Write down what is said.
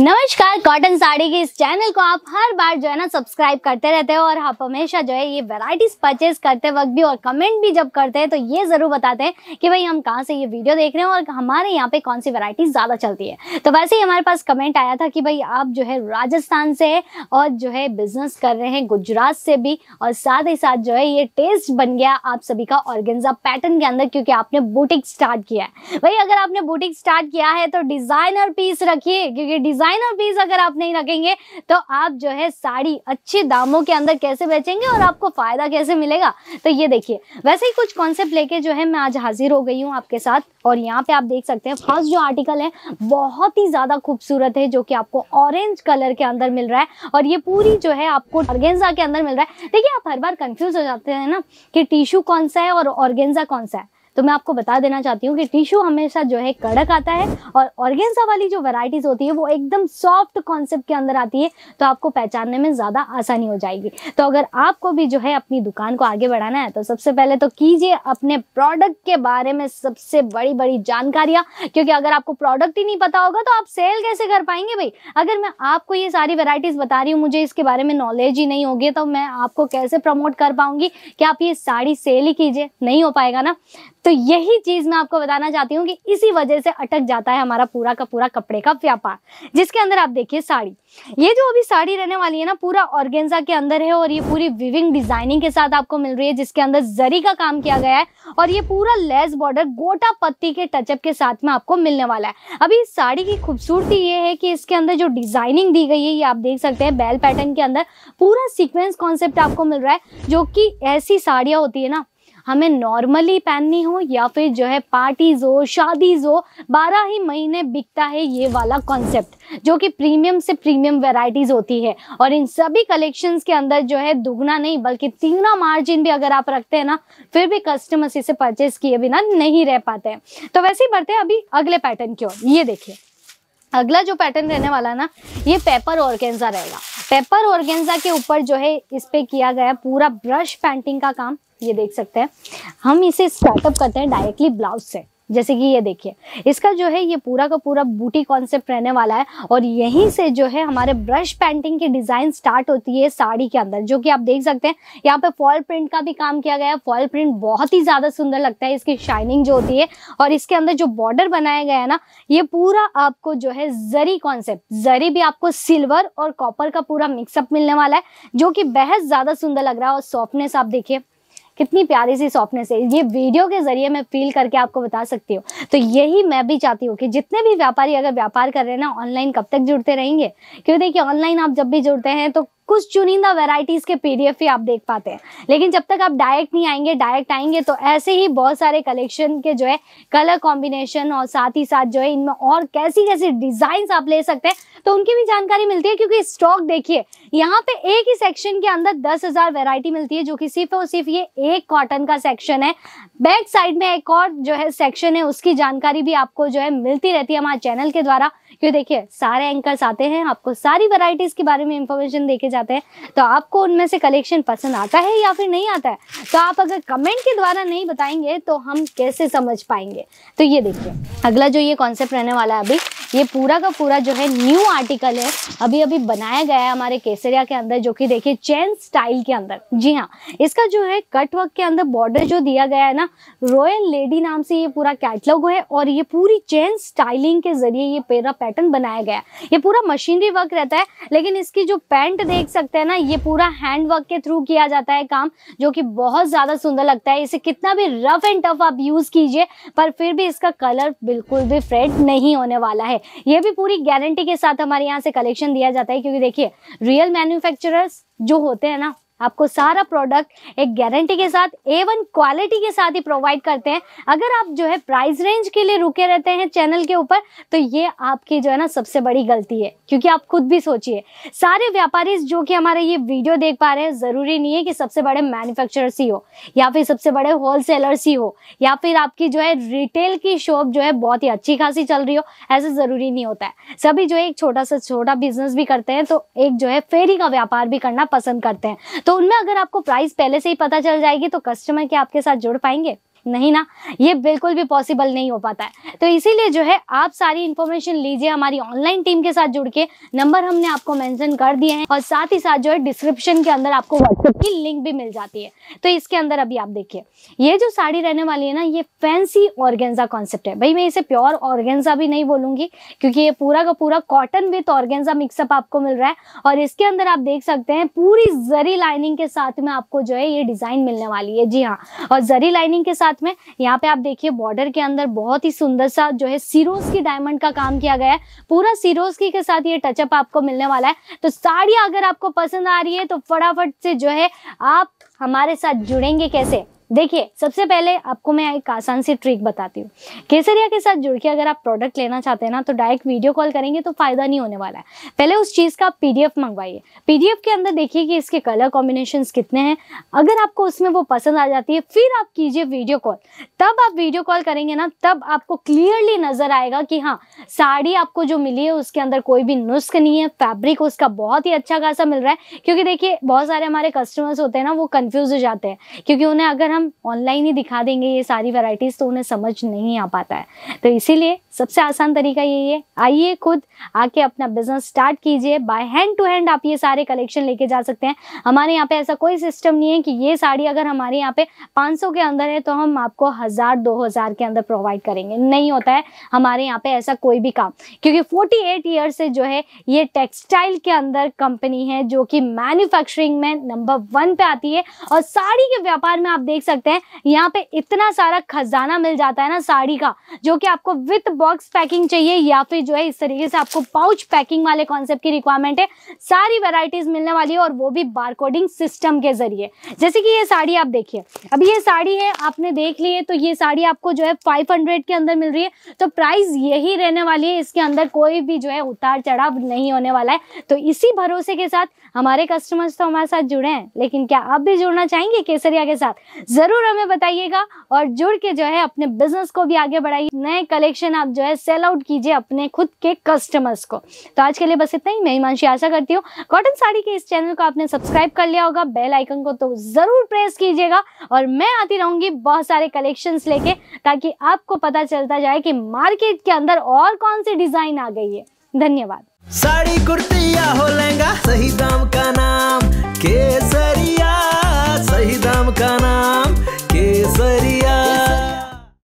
नमस्कार। कॉटन साड़ी के इस चैनल को आप हर बार जो है ना सब्सक्राइब करते रहते हो और आप हमेशा जो है ये वैरायटीज परचेज करते वक्त भी और कमेंट भी जब करते हैं तो ये जरूर बताते हैं कि भाई हम कहाँ से ये वीडियो देख रहे हैं और हमारे यहाँ पे कौन सी वैरायटी ज्यादा चलती है। तो वैसे ही हमारे पास कमेंट आया था कि भाई आप जो है राजस्थान से है और जो है बिजनेस कर रहे हैं गुजरात से भी और साथ ही साथ जो है ये टेस्ट बन गया आप सभी का ऑर्गेन्जा पैटर्न के अंदर क्योंकि आपने बुटीक स्टार्ट किया है। भाई अगर आपने बुटीक स्टार्ट किया है तो डिजाइनर पीस रखिए क्योंकि डिजाइनर पीस अगर आप नहीं रखेंगे तो आप जो है साड़ी अच्छे दामों के अंदर कैसे बेचेंगे और आपको फायदा कैसे मिलेगा। तो ये देखिए वैसे ही कुछ कॉन्सेप्ट लेके जो है मैं आज हाजिर हो गई हूँ आपके साथ और यहाँ पे आप देख सकते हैं फर्स्ट जो आर्टिकल है बहुत ही ज्यादा खूबसूरत है जो कि आपको ऑरेंज कलर के अंदर मिल रहा है और ये पूरी जो है आपको ऑर्गेन्जा के अंदर मिल रहा है। देखिए आप हर बार कंफ्यूज हो जाते हैं ना कि टिश्यू कौन सा है और ऑर्गेन्जा कौन सा है। तो मैं आपको बता देना चाहती हूँ कि टिश्यू हमेशा जो है कड़क आता है और ऑर्गेन्जा वाली जो वैरायटीज होती है वो एकदम सॉफ्ट कॉन्सेप्ट के अंदर आती है तो आपको पहचानने में ज़्यादा आसानी हो जाएगी। तो अगर आपको भी जो है अपनी दुकान को आगे बढ़ाना है तो सबसे पहले तो कीजिए अपने प्रोडक्ट के बारे में सबसे बड़ी बड़ी जानकारियाँ क्योंकि अगर आपको प्रोडक्ट ही नहीं पता होगा तो आप सेल कैसे कर पाएंगे। भाई अगर मैं आपको ये सारी वेराइटीज बता रही हूँ मुझे इसके बारे में नॉलेज ही नहीं होगी तो मैं आपको कैसे प्रमोट कर पाऊंगी कि आप ये साड़ी सेल ही कीजिए, नहीं हो पाएगा ना। तो यही चीज मैं आपको बताना चाहती हूँ कि इसी वजह से अटक जाता है हमारा पूरा का पूरा कपड़े का व्यापार जिसके अंदर आप देखिए साड़ी, ये जो अभी साड़ी रहने वाली है ना पूरा ऑर्गेन्जा के अंदर है और ये पूरी विविंग डिजाइनिंग के साथ आपको मिल रही है जिसके अंदर जरी का काम किया गया है और ये पूरा लेस बॉर्डर गोटा पत्ती के टचअप के साथ में आपको मिलने वाला है। अभी इस साड़ी की खूबसूरती ये है कि इसके अंदर जो डिजाइनिंग दी गई है ये आप देख सकते हैं बेल पैटर्न के अंदर पूरा सीक्वेंस कॉन्सेप्ट आपको मिल रहा है जो कि ऐसी साड़ियाँ होती है ना हमें नॉर्मली पहननी हो या फिर जो है पार्टीज हो शादीज हो 12 ही महीने बिकता है ये वाला कॉन्सेप्ट जो कि प्रीमियम से प्रीमियम वैरायटीज होती है और इन सभी कलेक्शंस के अंदर जो है दुगना नहीं बल्कि तिगना मार्जिन भी अगर आप रखते हैं ना फिर भी कस्टमर्स इसे परचेस किए बिना नहीं रह पाते हैं। तो वैसे ही बढ़ते हैं अभी अगले पैटर्न की ओर। ये देखिए अगला जो पैटर्न रहने वाला ना ये पेपर ऑर्गेन्जा रहेगा। पेपर ऑर्गेन्जा के ऊपर जो है इस पे किया गया पूरा ब्रश पेंटिंग का काम ये देख सकते हैं। हम इसे स्टार्टअप करते हैं डायरेक्टली ब्लाउज से जैसे कि ये देखिए इसका जो है ये पूरा का पूरा बूटी कॉन्सेप्ट रहने वाला है और यहीं से जो है हमारे ब्रश पेंटिंग की डिजाइन स्टार्ट होती है साड़ी के अंदर जो कि आप देख सकते हैं। यहाँ पे फॉल प्रिंट का भी काम किया गया है, फॉल प्रिंट बहुत ही ज्यादा सुंदर लगता है इसकी शाइनिंग जो होती है और इसके अंदर जो बॉर्डर बनाया गया है ना ये पूरा आपको जो है जरी कॉन्सेप्ट, जरी भी आपको सिल्वर और कॉपर का पूरा मिक्सअप मिलने वाला है जो कि बेहद ज्यादा सुंदर लग रहा है और सॉफ्टनेस आप देखिए कितनी प्यारी सी सॉफ्टनेस है। ये वीडियो के जरिए मैं फील करके आपको बता सकती हूँ। तो यही मैं भी चाहती हूँ कि जितने भी व्यापारी अगर व्यापार कर रहे हैं ना ऑनलाइन कब तक जुड़ते रहेंगे क्योंकि देखिए ऑनलाइन आप जब भी जुड़ते हैं तो कुछ चुनिंदा वैरायटीज के पीडीएफ ही आप देख पाते हैं लेकिन जब तक आप डायरेक्ट नहीं आएंगे, डायरेक्ट आएंगे तो ऐसे ही बहुत सारे कलेक्शन के जो है कलर कॉम्बिनेशन और साथ ही साथ जो है इनमें और कैसी कैसी डिजाइन आप ले सकते हैं तो उनकी भी जानकारी मिलती है क्योंकि स्टॉक देखिए यहाँ पे एक ही सेक्शन के अंदर 10,000 वैरायटी मिलती है जो कि सिर्फ और सिर्फ ये एक कॉटन का सेक्शन है। बैक साइड में एक और जो है सेक्शन है उसकी जानकारी भी आपको जो है मिलती रहती है हमारे चैनल के द्वारा क्योंकि देखिए सारे एंकर्स आते हैं आपको सारी वैरायटीज के बारे में इंफॉर्मेशन देके जाते हैं। तो आपको उनमें से कलेक्शन पसंद आता है या फिर नहीं आता है तो आप अगर कमेंट के द्वारा नहीं बताएंगे तो हम कैसे समझ पाएंगे। तो ये देखिए अगला जो ये कॉन्सेप्ट रहने वाला है अभी ये पूरा का पूरा जो है न्यू आर्टिकल है अभी अभी बनाया गया है हमारे केसरिया के अंदर जो कि देखिए चेन स्टाइल के अंदर। जी हाँ इसका जो है कट वर्क के अंदर बॉर्डर जो दिया गया है ना रॉयल लेडी नाम से ये पूरा कैटलॉग है और ये पूरी चेन स्टाइलिंग के जरिए ये पूरा पैटर्न बनाया गया है। ये पूरा मशीनरी वर्क रहता है लेकिन इसकी जो पैंट देख सकते हैं ना ये पूरा हैंड वर्क के थ्रू किया जाता है काम जो कि बहुत ज्यादा सुंदर लगता है। इसे कितना भी रफ एंड टफ आप यूज कीजिए पर फिर भी इसका कलर बिल्कुल भी फेड नहीं होने वाला है। ये भी पूरी गारंटी के साथ हमारे यहाँ से कलेक्शन दिया जाता है क्योंकि देखिए रियल मैन्युफैक्चरर्स जो होते हैं ना आपको सारा प्रोडक्ट एक गारंटी के साथ A1 क्वालिटी के साथ ही प्रोवाइड करते हैं। अगर आप जो है प्राइस रेंज के लिए रुके रहते हैं चैनल के ऊपर तो ये आपकी जो है ना सबसे बड़ी गलती है क्योंकि आप खुद भी सोचिए सारे व्यापारी जो कि हमारे ये वीडियो देख पा रहे हैं जरूरी नहीं है कि सबसे बड़े मैन्युफैक्चरर्स ही हो या फिर सबसे बड़े होलसेलर्स ही हो या फिर आपकी जो है रिटेल की शॉप जो है बहुत ही अच्छी खासी चल रही हो, ऐसा जरूरी नहीं होता है। सभी जो है एक छोटा सा छोटा बिजनेस भी करते हैं तो एक जो है फेरी का व्यापार भी करना पसंद करते हैं। तो उनमें अगर आपको प्राइस पहले से ही पता चल जाएगी तो कस्टमर क्या आपके साथ जुड़ पाएंगे। नहीं ना, ये बिल्कुल भी पॉसिबल नहीं हो पाता है। तो इसीलिए जो है आप सारी इन्फॉर्मेशन लीजिए हमारी ऑनलाइन टीम के साथ जुड़ के। नंबर हमने आपको मेंशन कर दिए हैं और साथ ही साथ जो है डिस्क्रिप्शन के अंदर आपको व्हाट्सएप की लिंक भी मिल जाती है। तो इसके अंदर अभी आप देखिए, ये जो साड़ी रहने वाली है ना, ये फैंसी ऑर्गेन्जा कॉन्सेप्ट है। भाई मैं इसे प्योर ऑर्गेन्जा भी नहीं बोलूंगी क्योंकि ये पूरा का पूरा कॉटन विथ ऑर्गेन्जा मिक्सअप आपको मिल रहा है और इसके अंदर आप देख सकते हैं पूरी जरी लाइनिंग के साथ में आपको जो है ये डिजाइन मिलने वाली है। जी हाँ, और जरी लाइनिंग के साथ में यहाँ पे आप देखिए बॉर्डर के अंदर बहुत ही सुंदर सा जो है सीरोज की डायमंड का काम किया गया है। पूरा सीरोज की के साथ ये टचअप आपको मिलने वाला है। तो साड़ी अगर आपको पसंद आ रही है तो फटाफट से जो है आप हमारे साथ जुड़ेंगे। कैसे, देखिए सबसे पहले आपको मैं एक आसान सी ट्रिक बताती हूँ। केसरिया के साथ जुड़ के अगर आप प्रोडक्ट लेना चाहते हैं ना तो डायरेक्ट वीडियो कॉल करेंगे तो फायदा नहीं होने वाला है। पहले उस चीज़ का पीडीएफ मंगवाइए। पीडीएफ के अंदर देखिए कि इसके कलर कॉम्बिनेशंस कितने हैं। अगर आपको उसमें वो पसंद आ जाती है फिर आप कीजिए वीडियो कॉल। तब आप वीडियो कॉल करेंगे ना तब आपको क्लियरली नजर आएगा कि हाँ साड़ी आपको जो मिली है उसके अंदर कोई भी नुस्ख नहीं है, फैब्रिक उसका बहुत ही अच्छा खासा मिल रहा है। क्योंकि देखिए बहुत सारे हमारे कस्टमर्स होते हैं ना वो कन्फ्यूज हो जाते हैं क्योंकि उन्हें अगर हम ऑनलाइन ही दिखा देंगे ये सारी वैरायटीज तो उन्हें समझ नहीं आ पाता है। तो इसीलिए सबसे आसान तरीका यही है, आइए खुद आके अपना बिजनेस स्टार्ट कीजिए। बाय हैंड टू हैंड आप ये सारे कलेक्शन लेके जा सकते हैं। हमारे यहाँ पे ऐसा कोई सिस्टम नहीं है कि ये साड़ी अगर हमारे यहाँ पे 500 के अंदर है तो हम आपको 1000-2000 के अंदर प्रोवाइड करेंगे, नहीं होता है हमारे यहाँ पे ऐसा कोई भी काम। क्योंकि 48 ईयर से जो है ये टेक्सटाइल के अंदर कंपनी है जो कि मैन्युफैक्चरिंग में नंबर 1 पे आती है और साड़ी के व्यापार में आप देख सकते हैं यहाँ पे इतना सारा खजाना मिल जाता है ना साड़ी का, जो कि आपको विथ बॉक्स पैकिंग चाहिए या फिर जो है इस तरीके से आपको पाउच पैकिंग वाले कॉन्सेप्ट की रिक्वायरमेंट है। सारी वैरायटीज मिलने वाली है और वो भी बारकोडिंग सिस्टम के जरिए। जैसे कि ये साड़ी आप देखिए, अभी ये साड़ी है आपने देख ली है तो ये साड़ी आपको जो है 500 के अंदर मिल रही है। तो प्राइस यही रहने वाली है, इसके अंदर कोई भी जो है उतार चढ़ाव नहीं होने वाला है। तो इसी भरोसे के साथ हमारे कस्टमर्स तो हमारे साथ जुड़े हैं, लेकिन क्या आप भी जुड़ना चाहेंगे केसरिया के साथ? जरूर हमें बताइएगा और जुड़ के जो है अपने बिजनेस को भी आगे बढ़ाइए। नए कलेक्शन आप जो है सेल आउट कीजिए अपने खुद के कस्टमर्स को। तो आज के लिए बस इतना ही। मैं हिमांशी आशा करती हूँ कॉटन साड़ी के इस चैनल को आपने सब्सक्राइब कर लिया होगा, बेल आइकन को तो जरूर प्रेस कीजिएगा और मैं आती रहूंगी बहुत सारे कलेक्शंस लेके ताकि आपको पता चलता जाए कि मार्केट के अंदर और कौन सी डिजाइन आ गई है। धन्यवाद। साड़ी कुर्ती या हो लहंगा, सही दाम का नाम केसरिया, सही दाम का नाम।